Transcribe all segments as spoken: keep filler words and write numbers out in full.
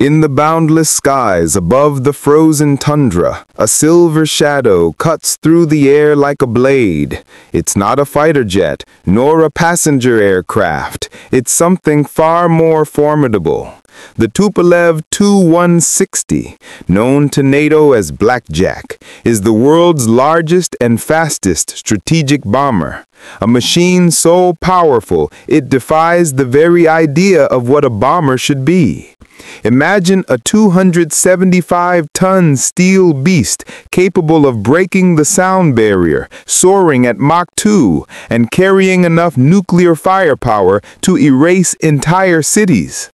In the boundless skies above the frozen tundra, a silver shadow cuts through the air like a blade. It's not a fighter jet, nor a passenger aircraft. It's something far more formidable. The Tupolev Tu one sixty, known to NATO as Blackjack, is the world's largest and fastest strategic bomber. A machine so powerful it defies the very idea of what a bomber should be. Imagine a two hundred seventy-five ton steel beast capable of breaking the sound barrier, soaring at Mach two, and carrying enough nuclear firepower to erase entire cities.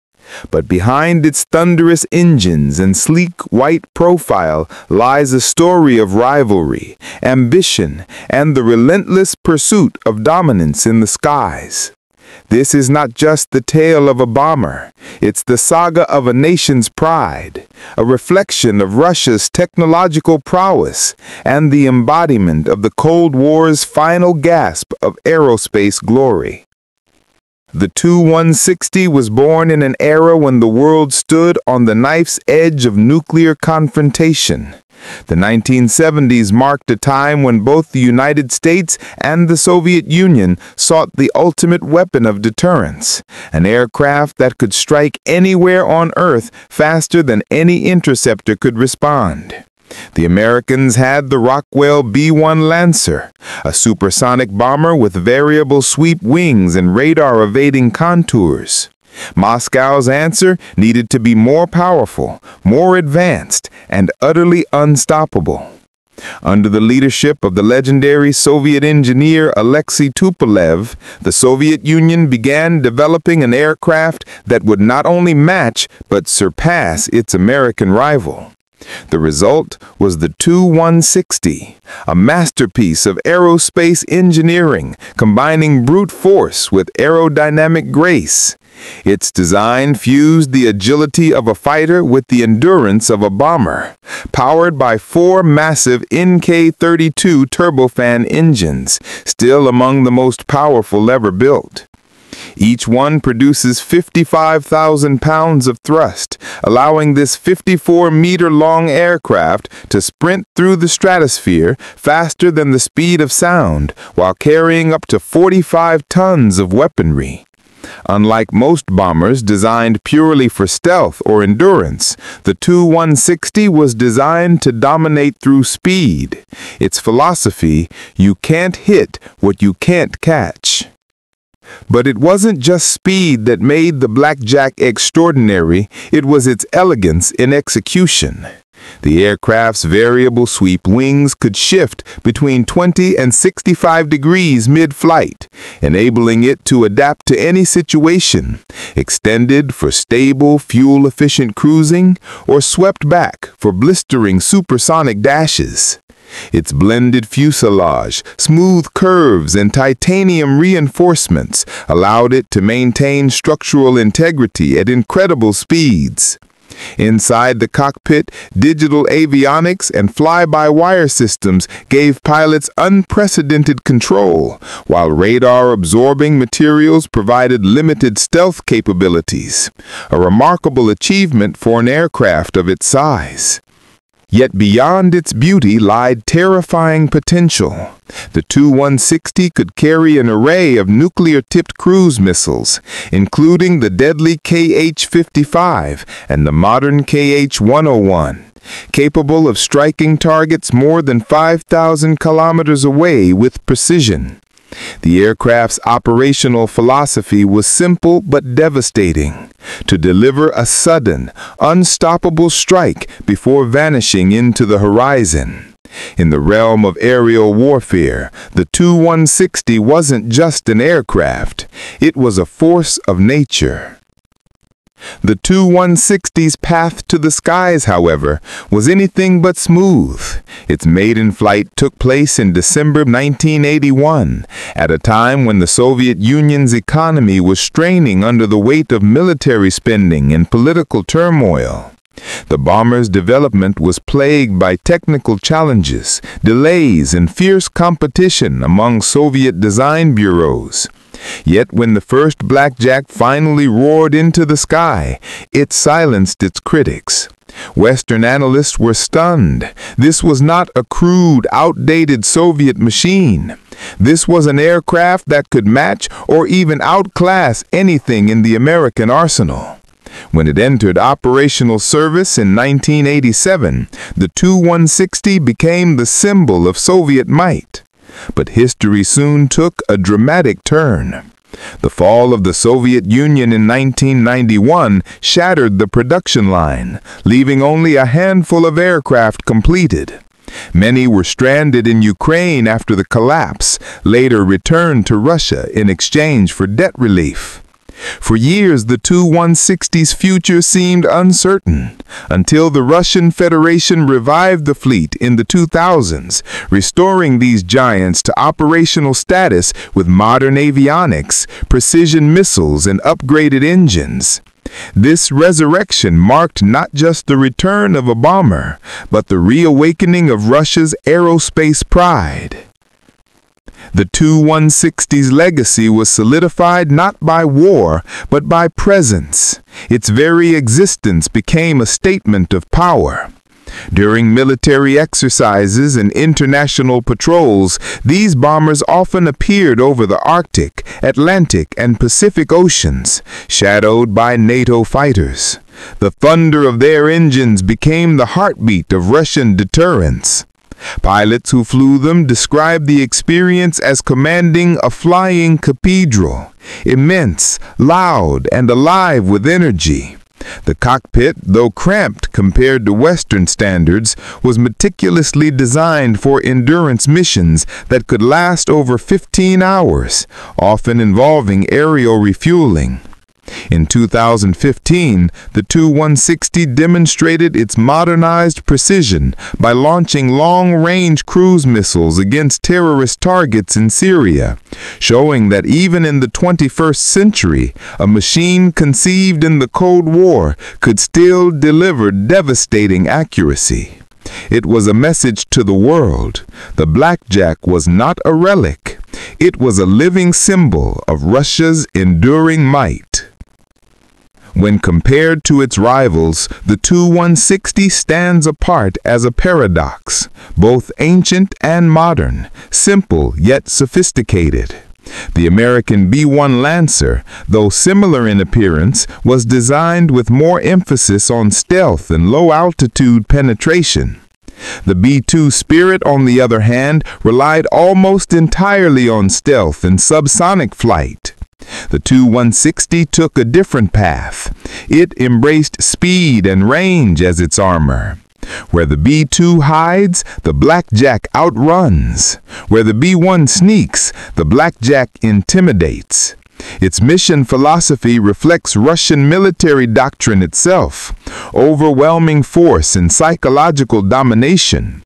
But behind its thunderous engines and sleek white profile lies a story of rivalry, ambition, and the relentless pursuit of dominance in the skies. This is not just the tale of a bomber, it's the saga of a nation's pride, a reflection of Russia's technological prowess, and the embodiment of the Cold War's final gasp of aerospace glory. The Tu one sixty was born in an era when the world stood on the knife's edge of nuclear confrontation. The nineteen seventies marked a time when both the United States and the Soviet Union sought the ultimate weapon of deterrence, an aircraft that could strike anywhere on Earth faster than any interceptor could respond. The Americans had the Rockwell B one Lancer, a supersonic bomber with variable sweep wings and radar-evading contours. Moscow's answer needed to be more powerful, more advanced, and utterly unstoppable. Under the leadership of the legendary Soviet engineer Alexey Tupolev, the Soviet Union began developing an aircraft that would not only match but surpass its American rival. The result was the Tu one sixty, a masterpiece of aerospace engineering, combining brute force with aerodynamic grace. Its design fused the agility of a fighter with the endurance of a bomber, powered by four massive N K thirty-two turbofan engines, still among the most powerful ever built. Each one produces fifty-five thousand pounds of thrust, allowing this fifty-four meter long aircraft to sprint through the stratosphere faster than the speed of sound, while carrying up to forty-five tons of weaponry. Unlike most bombers designed purely for stealth or endurance, the Tu one sixty was designed to dominate through speed. Its philosophy, you can't hit what you can't catch. But it wasn't just speed that made the Blackjack extraordinary, it was its elegance in execution. The aircraft's variable sweep wings could shift between twenty and sixty-five degrees mid-flight, enabling it to adapt to any situation, extended for stable, fuel-efficient cruising, or swept back for blistering supersonic dashes. Its blended fuselage, smooth curves, and titanium reinforcements allowed it to maintain structural integrity at incredible speeds. Inside the cockpit, digital avionics and fly-by-wire systems gave pilots unprecedented control, while radar-absorbing materials provided limited stealth capabilities, a remarkable achievement for an aircraft of its size. Yet beyond its beauty lied terrifying potential. The Tu one sixty could carry an array of nuclear-tipped cruise missiles, including the deadly K H fifty-five and the modern K H one oh one, capable of striking targets more than five thousand kilometers away with precision. The aircraft's operational philosophy was simple but devastating: to deliver a sudden, unstoppable strike before vanishing into the horizon. In the realm of aerial warfare, the Tu one sixty wasn't just an aircraft, it was a force of nature. The Tu one sixty's path to the skies, however, was anything but smooth. Its maiden flight took place in December nineteen eighty-one, at a time when the Soviet Union's economy was straining under the weight of military spending and political turmoil. The bomber's development was plagued by technical challenges, delays, and fierce competition among Soviet design bureaus. Yet when the first Blackjack finally roared into the sky, it silenced its critics. Western analysts were stunned. This was not a crude, outdated Soviet machine. This was an aircraft that could match or even outclass anything in the American arsenal. When it entered operational service in nineteen eighty-seven, the Tu one sixty became the symbol of Soviet might. But history soon took a dramatic turn. The fall of the Soviet Union in nineteen ninety-one shattered the production line, leaving only a handful of aircraft completed. Many were stranded in Ukraine after the collapse, later returned to Russia in exchange for debt relief. For years, the Tu one sixty's future seemed uncertain, until the Russian Federation revived the fleet in the two thousands, restoring these giants to operational status with modern avionics, precision missiles, and upgraded engines. This resurrection marked not just the return of a bomber, but the reawakening of Russia's aerospace pride. The Tu one sixty's legacy was solidified not by war, but by presence. Its very existence became a statement of power. During military exercises and international patrols, these bombers often appeared over the Arctic, Atlantic, and Pacific Oceans, shadowed by NATO fighters. The thunder of their engines became the heartbeat of Russian deterrence. Pilots who flew them described the experience as commanding a flying cathedral, immense, loud, and alive with energy. The cockpit, though cramped compared to Western standards, was meticulously designed for endurance missions that could last over fifteen hours, often involving aerial refueling. In two thousand fifteen, the Tu one sixty demonstrated its modernized precision by launching long-range cruise missiles against terrorist targets in Syria, showing that even in the twenty-first century, a machine conceived in the Cold War could still deliver devastating accuracy. It was a message to the world. The Blackjack was not a relic. It was a living symbol of Russia's enduring might. When compared to its rivals, the Tu one sixty stands apart as a paradox, both ancient and modern, simple yet sophisticated. The American B one Lancer, though similar in appearance, was designed with more emphasis on stealth and low-altitude penetration. The B two Spirit, on the other hand, relied almost entirely on stealth and subsonic flight. The Tu one sixty took a different path. It embraced speed and range as its armor. Where the B two hides, the Blackjack outruns. Where the B one sneaks, the Blackjack intimidates. Its mission philosophy reflects Russian military doctrine itself, overwhelming force and psychological domination.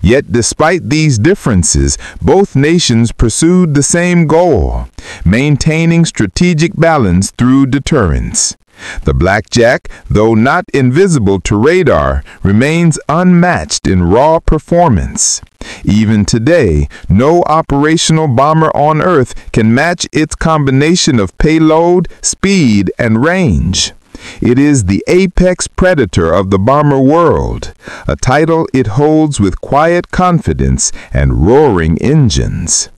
Yet despite these differences, both nations pursued the same goal, maintaining strategic balance through deterrence. The Blackjack, though not invisible to radar, remains unmatched in raw performance. Even today, no operational bomber on Earth can match its combination of payload, speed, and range. It is the apex predator of the bomber world, a title it holds with quiet confidence and roaring engines.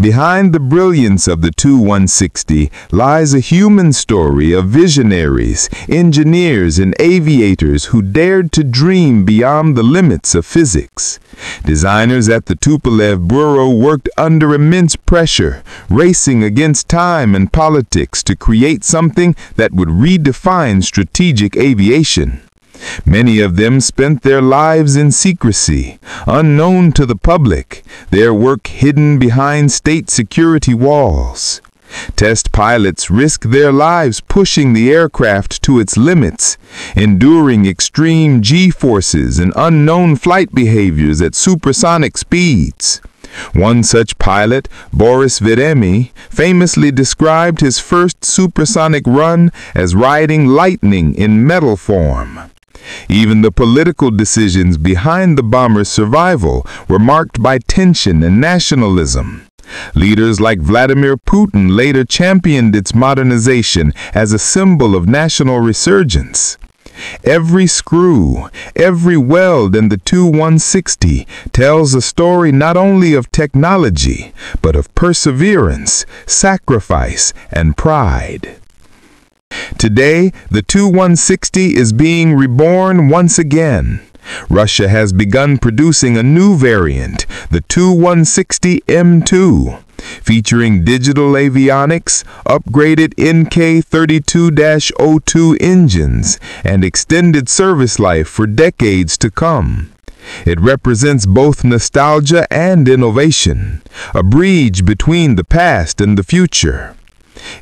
Behind the brilliance of the Tu one sixty lies a human story of visionaries, engineers, and aviators who dared to dream beyond the limits of physics. Designers at the Tupolev Bureau worked under immense pressure, racing against time and politics to create something that would redefine strategic aviation. Many of them spent their lives in secrecy, unknown to the public, their work hidden behind state security walls. Test pilots risked their lives pushing the aircraft to its limits, enduring extreme G-forces and unknown flight behaviors at supersonic speeds. One such pilot, Boris Vitemy, famously described his first supersonic run as riding lightning in metal form. Even the political decisions behind the bomber's survival were marked by tension and nationalism. Leaders like Vladimir Putin later championed its modernization as a symbol of national resurgence. Every screw, every weld in the Tu one sixty tells a story not only of technology, but of perseverance, sacrifice, and pride. Today, the Tu one sixty is being reborn once again. Russia has begun producing a new variant, the Tu one sixty M two, featuring digital avionics, upgraded N K thirty-two dash oh two engines, and extended service life for decades to come. It represents both nostalgia and innovation, a bridge between the past and the future.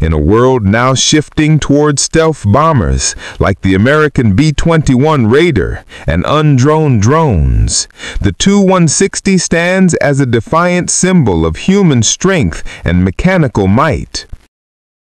In a world now shifting toward stealth bombers like the American B twenty-one Raider and undrone drones, the Tu one sixty stands as a defiant symbol of human strength and mechanical might.